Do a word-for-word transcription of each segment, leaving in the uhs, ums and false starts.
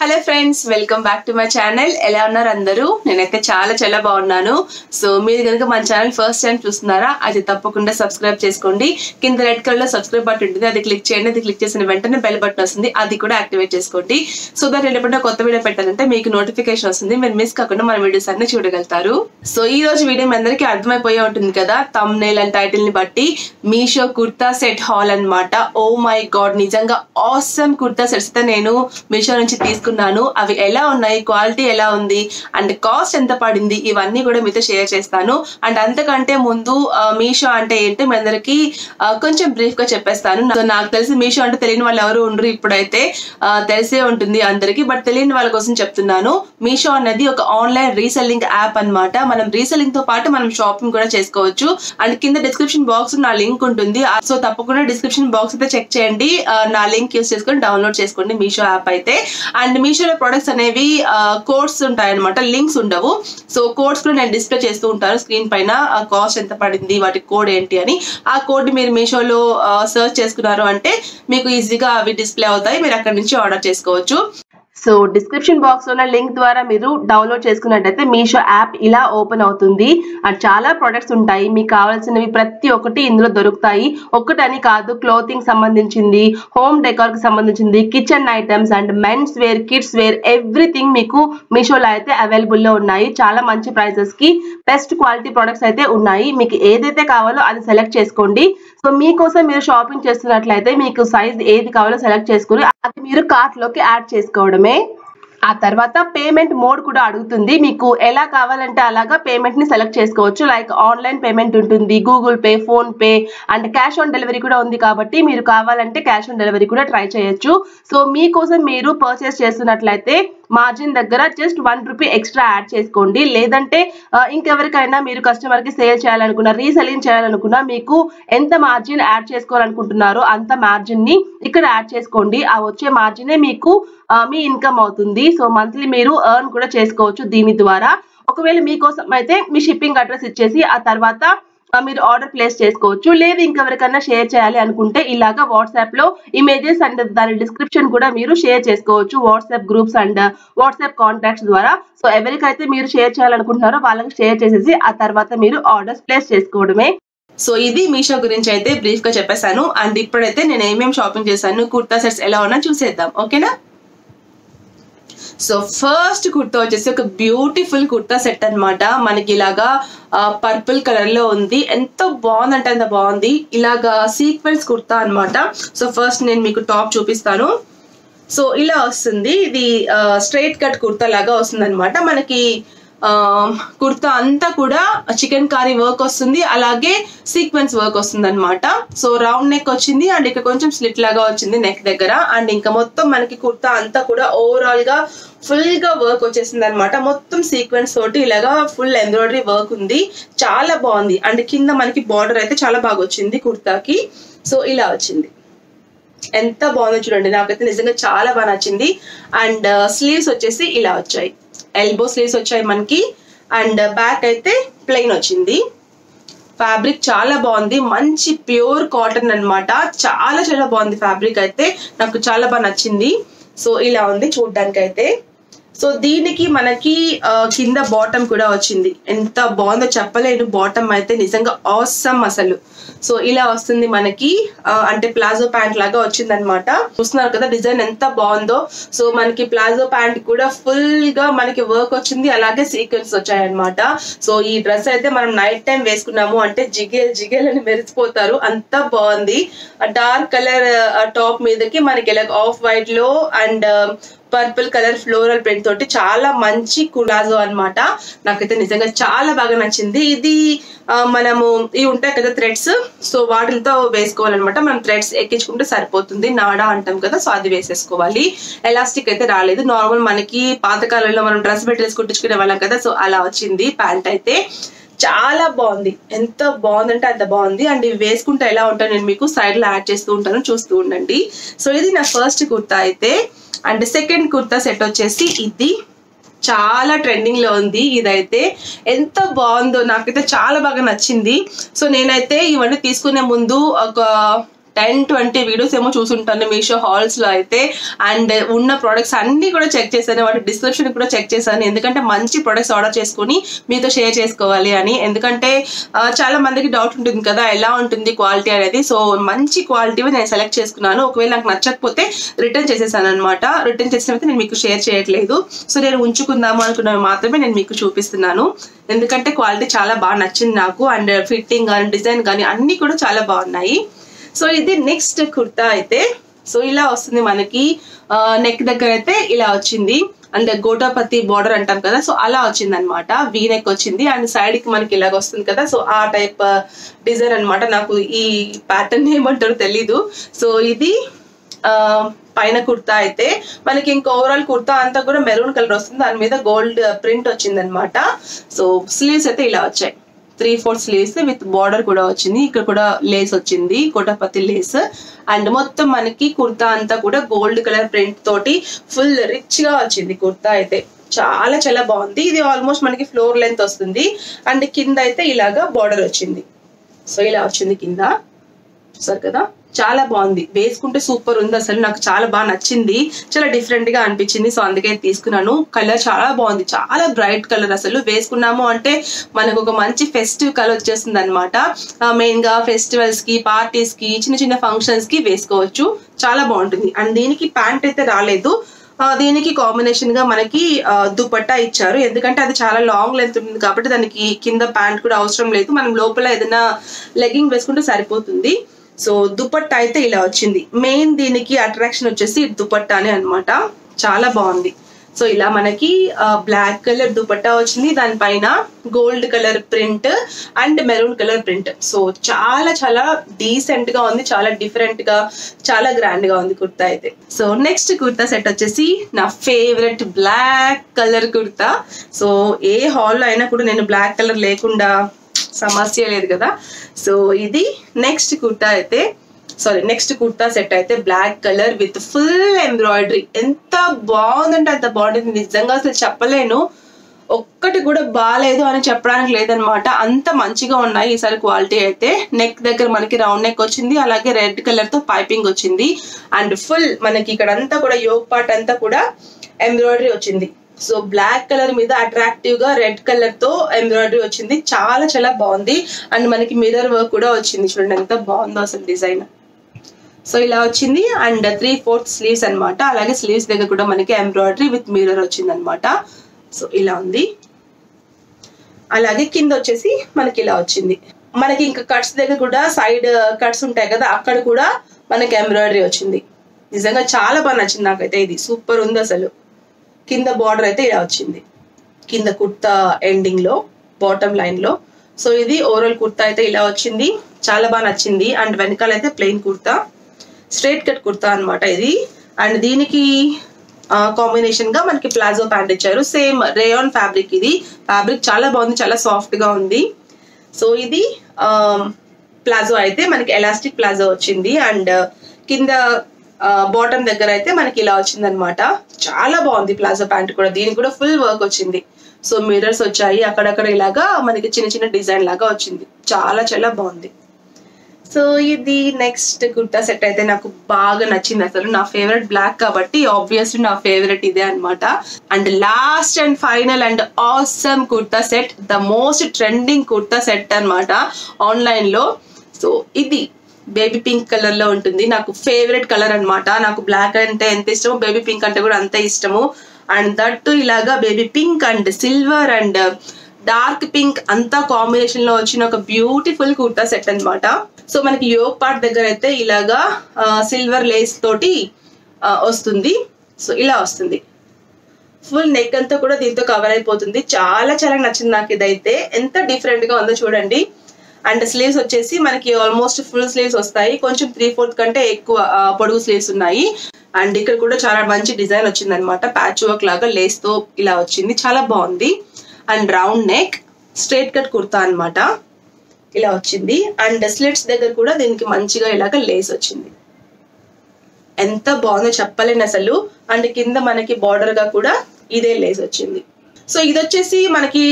Hello friends, welcome back to my channel. ఎలా ఉన్నారు అందరూ? నేనైతే చాలా చాలా బాగున్నాను. సో మీరు గనుక మన ఛానల్ ఫస్ట్ టైం చూస్తున్నారా అయితే తప్పకుండా సబ్స్క్రైబ్ చేసుకోండి. కింద రెడ్ కలర్ లో సబ్స్క్రైబ్ బటన్ ఉంటుంది, అది క్లిక్ చేయండి. అది క్లిక్ చేసిన వెంటనే బెల్ బటన్ వస్తుంది, అది కూడా యాక్టివేట్ చేసుకోండి. సో దాని ఎప్పుడైనా కొత్త వీడియో పెట్టాలంటే మీకు నోటిఫికేషన్ వస్తుంది, మీరు మిస్ కాకుండా మన వీడియోస్ అన్ని చూడగలుగుతారు. సో ఈ రోజు వీడియో మీ అందరికీ అర్థమైపోయే ఉంటుంది కదా థంబ్నెయిల్ అండ్ టైటిల్ ని బట్టి. మీషో కుర్తా సెట్ హాల్ అన్నమాట. ఓ మై గాడ్, నిజంగా ఆసమ్ కుర్తా సెట్స్ అయితే నేను మీషో నుంచి తీసుకు అవి ఎలా ఉన్నాయి, క్వాలిటీ ఎలా ఉంది అండ్ కాస్ట్ ఎంత పడింది, ఇవన్నీ కూడా మీతో షేర్ చేస్తాను. అండ్ అంతకంటే ముందు మీషో అంటే ఏంటో మీ అందరికి కొంచెం బ్రీఫ్ గా చెప్పేస్తాను. నాకు తెలిసి మీషో అంటే తెలియని వాళ్ళు ఎవరు ఉండరు, ఇప్పుడైతే తెలిసే ఉంటుంది అందరికి, బట్ తెలియని వాళ్ళ కోసం చెప్తున్నాను. మీషో అనేది ఒక ఆన్లైన్ రీసెల్లింగ్ యాప్ అన్నమాట. మనం రీసెల్లింగ్ తో పాటు మనం షాపింగ్ కూడా చేసుకోవచ్చు. అండ్ కింద డిస్క్రిప్షన్ బాక్స్ నా లింక్ ఉంటుంది, సో తప్పకుండా డిస్క్రిప్షన్ బాక్స్ అయితే చెక్ చేయండి. నా లింక్ యూస్ చేసుకొని డౌన్లోడ్ చేసుకోండి మీషో యాప్ అయితే. అండ్ మీషోలో ప్రొడక్ట్స్ అనేవి కోడ్స్ ఉంటాయి అనమాట, లింక్స్ ఉండవు. సో కోడ్స్ కూడా నేను డిస్ప్లే చేస్తూ ఉంటాను స్క్రీన్ పైన, కాస్ట్ ఎంత పడింది, వాటి కోడ్ ఏంటి అని. ఆ కోడ్ మీరు మీషోలో సర్చ్ చేసుకున్నారు అంటే మీకు ఈజీగా అవి డిస్ప్లే అవుతాయి, మీరు అక్కడ నుంచి ఆర్డర్ చేసుకోవచ్చు. సో డిస్క్రిప్షన్ బాక్స్ లో ఉన్న లింక్ ద్వారా మీరు డౌన్లోడ్ చేసుకున్నట్టయితే మీషో యాప్ ఇలా ఓపెన్ అవుతుంది. అండ్ చాలా ప్రొడక్ట్స్ ఉంటాయి, మీకు కావాల్సినవి ప్రతి ఒక్కటి ఇందులో దొరుకుతాయి. ఒక్కటని కాదు, క్లోతింగ్ సంబంధించింది, హోమ్ డెకార్ కి సంబంధించింది, kitchen items and men's wear, kids wear, everything మీకు మీషోలో అయితే అవైలబుల్ లో ఉన్నాయి. చాలా మంచి ప్రైజెస్ కి బెస్ట్ క్వాలిటీ ప్రొడక్ట్స్ అయితే ఉన్నాయి. మీకు ఏదైతే కావాలో అది సెలెక్ట్ చేసుకోండి. సో మీకోసం మీరు షాపింగ్ చేస్తున్నట్లయితే మీకు సైజ్ ఏది కావాలో సెలెక్ట్ చేసుకుని అది మీరు కార్ట్ లోకి యాడ్ చేసుకోవడమే. ఆ తర్వాత పేమెంట్ మోడ్ కూడా అడుగుతుంది, మీకు ఎలా కావాలంటే అలాగా పేమెంట్ ని సెలెక్ట్ చేసుకోవచ్చు. లైక్ ఆన్లైన్ పేమెంట్ ఉంటుంది, Google Pay, phone pay and cash on delivery కూడా ఉంది కాబట్టి మీరు కావాలంటే క్యాష్ ఆన్ డెలివరీ కూడా ట్రై చేయొచ్చు. సో మీకోసం మీరు పర్చేస్ చేస్తున్నట్లయితే మార్జిన్ దగ్గర just one rupee extra add చేసుకోండి. లేదంటే ఇంకెవరికైనా మీరు కస్టమర్ కి సేల్ చేయాలనుకున్నా, రీసెల్లింగ్ చేయాలనుకున్నా, మీకు ఎంత మార్జిన్ యాడ్ చేసుకోవాలనుకుంటున్నారో అంత మార్జిన్ ని ఇక్కడ యాడ్ చేసుకోండి. ఆ వచ్చే మార్జినే మీకు మీ ఇన్కమ్ అవుతుంది. సో మంత్లీ మీరు ఎర్న్ కూడా చేసుకోవచ్చు దీని ద్వారా. ఒకవేళ మీకోసం అయితే మీ షిప్పింగ్ అడ్రస్ ఇచ్చేసి ఆ తర్వాత మీరు ఆర్డర్ ప్లేస్ చేసుకోవచ్చు. లేదు ఇంకెవరికైనా షేర్ చేయాలి అనుకుంటే ఇలాగా వాట్సాప్ లో ఇమేజెస్ అండ్ దాని డిస్క్రిప్షన్ కూడా మీరు షేర్ చేసుకోవచ్చు WhatsApp groups and WhatsApp contacts ద్వారా. సో ఎవరికైతే మీరు షేర్ చేయాలనుకుంటున్నారో వాళ్ళకి షేర్ చేసేసి ఆ తర్వాత మీరు ఆర్డర్స్ ప్లేస్ చేసుకోవడమే. సో ఇది మీషో గురించి అయితే బ్రీఫ్ గా చెప్పేశాను. అండ్ ఇప్పుడైతే నేను ఏమేమి షాపింగ్ చేశాను, కుర్తా సెట్స్ ఎలా ఉన్నా చూసేద్దాం, ఓకేనా? సో ఫస్ట్ కుర్తా వచ్చేసి ఒక బ్యూటిఫుల్ కుర్తా సెట్ అన్నమాట. మనకి ఇలాగా పర్పుల్ కలర్ లో ఉంది, ఎంత బాగుందంటే అంత బాగుంది. ఇలాగా సీక్వెన్స్ కుర్తా అన్నమాట. సో ఫస్ట్ నేను మీకు టాప్ చూపిస్తాను. సో ఇలా వస్తుంది, ఇది స్ట్రైట్ కట్ కుర్తా లాగా వస్తుంది అనమాట. మనకి కుర్తా అంతా కూడా చికెన్ కారీ వర్క్ వస్తుంది, అలాగే సీక్వెన్స్ వర్క్ వస్తుంది అనమాట. సో రౌండ్ నెక్ వచ్చింది అండ్ ఇక్కడ కొంచెం స్లిట్ లాగా వచ్చింది నెక్ దగ్గర. అండ్ ఇంకా మొత్తం మనకి కుర్తా అంతా కూడా ఓవరాల్ గా ఫుల్ గా వర్క్ వచ్చేసింది అనమాట. మొత్తం సీక్వెన్స్ తోటి ఇలాగా ఫుల్ ఎంబ్రాయిడరీ వర్క్ ఉంది, చాలా బాగుంది. అండ్ కింద మనకి బార్డర్ అయితే చాలా బాగా వచ్చింది కుర్తాకి. సో ఇలా వచ్చింది, ఎంత బాగుందో చూడండి. నాకైతే నిజంగా చాలా బాగా నచ్చింది. అండ్ స్లీవ్స్ వచ్చేసి ఇలా వచ్చాయి, ఎల్బో స్లీవ్స్ వచ్చాయి మనకి. అండ్ బ్యాక్ అయితే ప్లెయిన్ వచ్చింది. ఫ్యాబ్రిక్ చాలా బాగుంది, మంచి ప్యూర్ కాటన్ అన్నమాట. చాలా చాలా బాగుంది ఫ్యాబ్రిక్ అయితే, నాకు చాలా బాగా నచ్చింది. సో ఇలా ఉంది చూడ్డానికి అయితే. సో దీనికి మనకి కింద బాటమ్ కూడా వచ్చింది, ఎంత బాగుందో చెప్పలేను. బాటమ్ అయితే నిజంగా ఆసమ్ అసలు. సో ఇలా వస్తుంది మనకి, అంటే ప్లాజో ప్యాంట్ లాగా వచ్చింది అనమాట. చూస్తున్నారు కదా డిజైన్ ఎంత బాగుందో. సో మనకి ప్లాజో ప్యాంట్ కూడా ఫుల్ గా మనకి వర్క్ వచ్చింది, అలాగే సీక్వెన్స్ వచ్చాయన్నమాట. సో ఈ డ్రెస్ అయితే మనం నైట్ టైం వేసుకున్నాము అంటే జిగేల్ జిగేల్ అని మెరిసిపోతారు, అంత బాగుంది. డార్క్ కలర్ టాప్ మీదకి మనకి ఇలా ఆఫ్ వైట్ లో and purple colour floral print తోటి చాలా మంచి కులాజో అన్నమాట. నాకైతే నిజంగా చాలా బాగా నచ్చింది. ఇది మనము ఇవి ఉంటాయి కదా థ్రెడ్స్, సో వాటితో వేసుకోవాలన్నమాట. మనం థ్రెడ్స్ ఎక్కించుకుంటే సరిపోతుంది, నాడా అంటాం కదా, సో అది వేసేసుకోవాలి. ఎలాస్టిక్ అయితే రాలేదు, నార్మల్ మనకి పాతకాలంలో మనం డ్రెస్ మెటీరియల్స్ కుట్టించుకునే వాళ్ళం కదా, సో అలా వచ్చింది ప్యాంట్ అయితే. చాలా బాగుంది, ఎంత బాగుందంటే అంత బాగుంది. అండ్ ఇవి వేసుకుంటే ఎలా ఉంటాను నేను మీకు సైడ్ లో యాడ్ చేస్తూ ఉంటాను, చూస్తూ ఉండండి. సో ఇది నా ఫస్ట్ కుర్తా అయితే. అండ్ సెకండ్ కుర్తా సెట్ వచ్చేసి ఇది, చాలా ట్రెండింగ్ లో ఉంది ఇదైతే. ఎంత బాగుందో, నాకైతే చాలా బాగా నచ్చింది. సో నేనైతే ఇవన్నీ తీసుకునే ముందు ఒక टेन ट्वेंटी वीडियोस एमो चूसुंटानु मीशो हॉल्स लो अयिते अंड उन्न प्रोडक्ट्स अन्नी कूडा चेक चेशानु वाट डिस्क्रिप्शन कूडा चेक चेशानु एंदुकंटे मंची प्रोडक्ट्स आर्डर चेसुकोनी मीतो शेर चेसुकोवाली अनि एंदुकंटे चाला मंदिकी डाउट उंटुंदी कदा एला उंटुंदी क्वालिटी अनेदी सो मंची क्वालिटी नेनु सेलेक्ट चेसुकुन्नानु ओकवेळ नाकु नच्चकपोते रिटर्न चेसेशानु अन्नमाट रिटर्न चेसिनप्पुडु नेनु मीकु शेर చేయట్లేదు సో నేను ఉంచుకుందాము అనుకున్నాను మాత్రమే నేను మీకు చూపిస్తున్నాను ఎందుకంటే క్వాలిటీ చాలా బాగా నచ్చింది నాకు అండ్ ఫిట్టింగ్ అండ్ డిజైన్ గాని అన్ని కూడా చాలా బాగున్నాయి సో ఇది నెక్స్ట్ కుర్తా అయితే సో ఇలా వస్తుంది మనకి నెక్ దగ్గర అయితే ఇలా వచ్చింది అండ్ గోటాపతి బోర్డర్ అంటాం కదా సో అలా వచ్చింది అన్నమాట వి నెక్ వచ్చింది అండ్ సైడ్ కి మనకి ఇలాగ వస్తుంది కదా సో ఆ టైప్ డిజైన్ అన్నమాట నాకు ఈ ప్యాటర్న్ ఏమంటారో తెలియదు సో ఇది पैन कुर्ता अयिते मनकी इंका ओवराल कुर्ता अंता कूडा मेरून कलर वस्तुंदी दानि मीद गोल्ड प्रिंट वच्चिंदन्नमाट सो स्लीव्स अयिते इला वच्चायि three four sleeves with border कूडा वच्चिंदी इक्कड कूडा लेस वच्चिंदी कोटापति लेस अंड मोत्तं मनकी कुर्ता अंता कूडा गोल्ड कलर प्रिंट तोटी फुल रिच गा वच्चिंदी कुर्ता अयिते चाला चाला बागुंदी इदि आल्मोस्ट मनकी फ्लोर लेंथ वस्तुंदी अंड किंद अयिते इलागा बॉर्डर वच्चिंदी सो इला वच्चिंदी किंद చూసారు కదా చాలా బాగుంది వేసుకుంటే సూపర్ ఉంది అసలు నాకు చాలా బాగా నచ్చింది చాలా డిఫరెంట్ గా అనిపించింది సో అందుకే తీసుకున్నాను కలర్ చాలా బాగుంది చాలా బ్రైట్ కలర్ అసలు వేసుకున్నాము అంటే మనకు ఒక మంచి ఫెస్టివ్ కలర్ వచ్చేస్తుంది అన్నమాట మెయిన్ గా ఫెస్టివల్స్ కి పార్టీస్ కి చిన్న చిన్న ఫంక్షన్స్ కి వేసుకోవచ్చు చాలా బాగుంటుంది అండ్ దీనికి ప్యాంట్ అయితే రాలేదు దీనికి కాంబినేషన్ గా మనకి దుపట్టా ఇచ్చారు ఎందుకంటే అది చాలా లాంగ్ లెంత్ ఉంది కాబట్టి దానికి కింద ప్యాంట్ కూడా అవసరం లేదు మనం లోపల ఏదైనా లెగ్గింగ్ వేసుకుంటే సరిపోతుంది సో దుపట్టా అయితే ఇలా వచ్చింది మెయిన్ దీనికి అట్రాక్షన్ వచ్చేసి దుపట్టానే అన్నమాట చాలా బాగుంది సో ఇలా మనకి బ్లాక్ కలర్ దుపట్టా వచ్చింది దానిపైన gold colour print and maroon colour print so చాలా చాలా డీసెంట్ గా ఉంది చాలా డిఫరెంట్ గా చాలా గ్రాండ్ గా ఉంది కుర్తా అయితే సో నెక్స్ట్ కుర్తా సెట్ వచ్చేసి నా favourite black colour kurta so ఏ హాల్ లో అయినా కూడా నేను బ్లాక్ కలర్ లేకుండా సమస్య లేదు కదా సో ఇది నెక్స్ట్ కుర్తా అయితే సారీ నెక్స్ట్ కుర్తా సెట్ అయితే black colour with full embroidery ఎంత బాగుందంటే అంత బాగుంది నిజంగా అసలు చెప్పలేను ఒక్కటి కూడా బాలేదు అని చెప్పడానికి లేదన్నమాట అంత మంచిగా ఉన్నాయి ఈసారి క్వాలిటీ అయితే నెక్ దగ్గర మనకి రౌండ్ నెక్ వచ్చింది అలాగే రెడ్ కలర్ తో పైపింగ్ వచ్చింది అండ్ ఫుల్ మనకి ఇక్కడ అంతా కూడా యోక్ పార్ట్ అంతా కూడా ఎంబ్రాయిడరీ వచ్చింది सो ब्लैक कलर मीद अट्रैक्टिव गा रेड कलर तो एम्ब्राइडरी वच्चिंदी चाला चाला बागुंदी अंड मनकी मिरर वर्क कूडा वच्चिंदी चूडंడి ఎంత బాగుందో అసలు డిజైన్ సో ఇలా వచ్చింది అండ్ త్రీ ఫోర్త్ స్లీవ్స్ అన్నమాట అలాగే స్లీవ్స్ దగ్గర కూడా మనకి ఎంబ్రాయిడరీ విత్ మిర్రర్ వచ్చింది అన్నమాట సో ఇలా ఉంది అలాగే కింద వచ్చేసి మనకి ఇలా వచ్చింది మనకి ఇంకా కట్స్ దగ్గర కూడా సైడ్ కట్స్ ఉంటాయి కదా అక్కడ కూడా మనకి ఎంబ్రాయిడరీ వచ్చింది నిజంగా చాలా బాగా నచ్చింది నాకైతే ఇది సూపర్ ఉంది అసలు కింద బోర్డర్ అయితే ఇలా వచ్చింది కింద కుర్తా ఎండింగ్ లో బాటమ్ లైన్ లో సో ఇది ఓవరాల్ కుర్తా అయితే ఇలా వచ్చింది చాలా బాగా నచ్చింది అండ్ వెనకాల అయితే plain kurta straight cut kurta అన్నమాట ఇది అండ్ దీనికి కాంబినేషన్ గా మనకి ప్లాజో ప్యాంట్ ఇచ్చారు సేమ్ రేయాన్ ఫ్యాబ్రిక్ ఇది ఫ్యాబ్రిక్ చాలా బాగుంది చాలా సాఫ్ట్ గా ఉంది సో ఇది ప్లాజో అయితే మనకి ఎలాస్టిక్ ప్లాజో వచ్చింది అండ్ కింద బాటమ్ దగ్గర అయితే మనకి ఇలా వచ్చింది అన్నమాట చాలా బాగుంది ప్లాజో ప్యాంట్ కూడా దీనికి కూడా ఫుల్ వర్క్ వచ్చింది సో మిర్రర్స్ వచ్చాయి అక్కడక్కడ ఇలాగా మనకి చిన్న చిన్న డిజైన్ లాగా వచ్చింది చాలా చాలా బాగుంది సో ఇది నెక్స్ట్ కుర్తా సెట్ అయితే నాకు బాగా నచ్చింది అసలు నా ఫేవరెట్ బ్లాక్ కాబట్టి ఆబ్వియస్లీ నా ఫేవరెట్ ఇదే అన్నమాట and last and final and awesome kurta set the most trending kurta set అన్నమాట ఆన్లైన్ లో సో ఇది బేబీ పింక్ కలర్ లో ఉంటుంది నాకు ఫేవరెట్ కలర్ అన్నమాట నాకు బ్లాక్ అంటే ఎంత ఇష్టమో బేబీ పింక్ అంటే కూడా అంతే ఇష్టము అండ్ దట్టు ఇలాగా baby pink and silver and dark pink అంతా కాంబినేషన్ లో వచ్చిన ఒక బ్యూటిఫుల్ కుర్తా సెట్ అన్నమాట సో మనకి యోక్ పార్ట్ దగ్గర అయితే ఇలాగా సిల్వర్ లేస్ తోటి వస్తుంది సో ఇలా వస్తుంది ఫుల్ నెక్ అంతా కూడా దీంతో కవర్ అయిపోతుంది చాలా చాలా నచ్చింది నాకు ఇదైతే ఎంత డిఫరెంట్ గా ఉందో చూడండి అండ్ స్లీవ్స్ వచ్చేసి మనకి ఆల్మోస్ట్ ఫుల్ స్లీవ్స్ వస్తాయి కొంచెం త్రీ ఫోర్త్ కంటే ఎక్కువ పొడుగు స్లీవ్స్ ఉన్నాయి అండ్ ఇక్కడ కూడా చాలా మంచి డిజైన్ వచ్చింది అనమాట ప్యాచ్ వర్క్ లాగా లేస్ తో ఇలా వచ్చింది చాలా బాగుంది and round neck straight cut kurta అనమాట ఇలా వచ్చింది అండ్ స్లిట్స్ దగ్గర కూడా దీనికి మంచిగా ఇలాగ లేస్ వచ్చింది ఎంత బాగుందో చెప్పలేను అసలు అండ్ కింద మనకి బార్డర్ గా కూడా ఇదే లేస్ వచ్చింది సో ఇది వచ్చేసి మనకి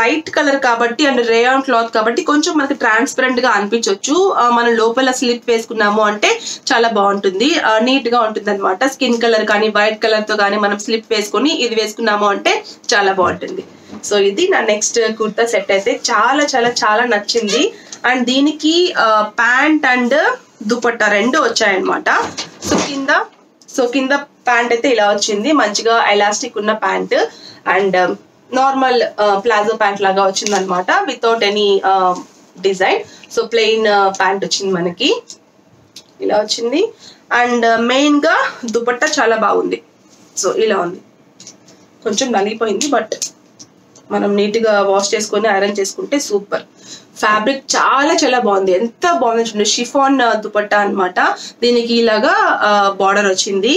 లైట్ కలర్ కాబట్టి అండ్ రేయాన్ క్లాత్ కాబట్టి కొంచెం మనకి ట్రాన్స్పరెంట్ గా అనిపించొచ్చు. మనం లోపల స్లిప్ వేసుకున్నాము అంటే చాలా బాగుంటుంది, నీట్ గా ఉంటుంది అన్నమాట. స్కిన్ కలర్ కానీ వైట్ కలర్ తో కానీ మనం స్లిప్ వేసుకొని ఇది వేసుకున్నాము అంటే చాలా బాగుంటుంది. సో ఇది నా నెక్స్ట్ కుర్తా సెట్ అయితే చాలా చాలా చాలా నచ్చింది. అండ్ దీనికి ప్యాంట్ అండ్ దుపట్టా రెండు వచ్చాయన్నమాట. సో కింద సో కింద ప్యాంట్ అయితే ఇలా వచ్చింది, మంచిగా ఎలాస్టిక్ ఉన్న pant and normal palazzo pant లాగా వచ్చింది అనమాట, without any design. So plain pant వచ్చింది మనకి, ఇలా వచ్చింది. అండ్ మెయిన్ గా దుపట్టా చాలా బాగుంది. సో ఇలా ఉంది, కొంచెం నలిగిపోయింది బట్ మనం నీట్ గా వాష్ చేసుకొని ఐరన్ చేసుకుంటే సూపర్. ఫ్యాబ్రిక్ చాలా చాలా బాగుంది, ఎంత బాగుంది చూడండి. షిఫాన్ దుపట్టా అనమాట, దీనికి ఇలాగా బార్డర్ వచ్చింది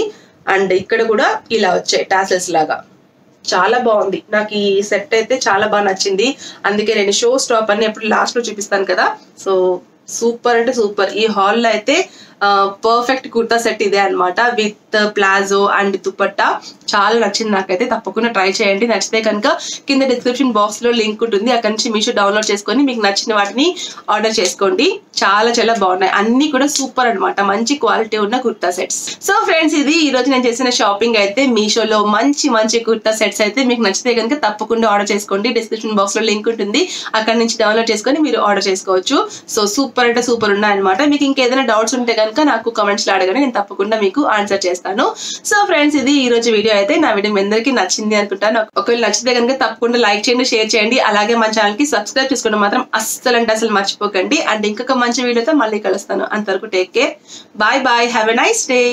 అండ్ ఇక్కడ కూడా ఇలా వచ్చాయి టాసెల్స్ లాగా. చాలా బాగుంది, నాకు ఈ సెట్ అయితే చాలా బాగా నచ్చింది. అందుకే నేను షో స్టాప్ అని ఎప్పుడు లాస్ట్ లో చూపిస్తాను కదా, సో సూపర్ అంటే సూపర్. ఈ హాల్లో అయితే పర్ఫెక్ట్ కుర్తా సెట్ ఇదే అనమాట, విత్ ప్లాజో అండ్ దుపట్టా. చాలా నచ్చింది నాకైతే, తప్పకుండా ట్రై చేయండి. నచ్చితే కనుక కింద డిస్క్రిప్షన్ బాక్స్ లో లింక్ ఉంటుంది, అక్కడి నుంచి మీషో డౌన్లోడ్ చేసుకొని మీకు నచ్చిన వాటిని ఆర్డర్ చేసుకోండి. చాలా చాలా బాగున్నాయి, అన్ని కూడా సూపర్ అనమాట, మంచి క్వాలిటీ ఉన్న కుర్తా సెట్స్. సో ఫ్రెండ్స్, ఇది ఈ రోజు నేను చేసిన షాపింగ్ అయితే. మీషోలో మంచి మంచి కుర్తా సెట్స్ అయితే మీకు నచ్చితే కనుక తప్పకుండా ఆర్డర్ చేసుకోండి. డిస్క్రిప్షన్ బాక్స్ లో లింక్ ఉంటుంది, అక్కడి నుంచి డౌన్లోడ్ చేసుకొని మీరు ఆర్డర్ చేసుకోవచ్చు. సో సూపర్ అంటే సూపర్ ఉన్నాయి అనమాట. మీకు ఇంకేదైనా డౌట్స్ ఉంటే కనుక నాకు కమెంట్స్ లో అడగండి, నేను తప్పకుండా మీకు ఆన్సర్ చేస్తాను. సో ఫ్రెండ్స్, ఇది ఈ రోజు వీడియో అయితే. నా వీడియో మీ అందరికీ నచ్చింది అనుకుంటాను. ఒకవేళ నచ్చితే కనుక తప్పకుండా లైక్ చేయండి, షేర్ చేయండి, అలాగే మన ఛానల్ కి సబ్స్క్రైబ్ చేసుకోవడం మాత్రం అస్సలు అంటే అసలు మర్చిపోకండి. అండ్ ఇంకొక మంచి వీడియోతో మళ్ళీ కలుస్తాను. అంతవరకు take care, bye bye, have a nice day.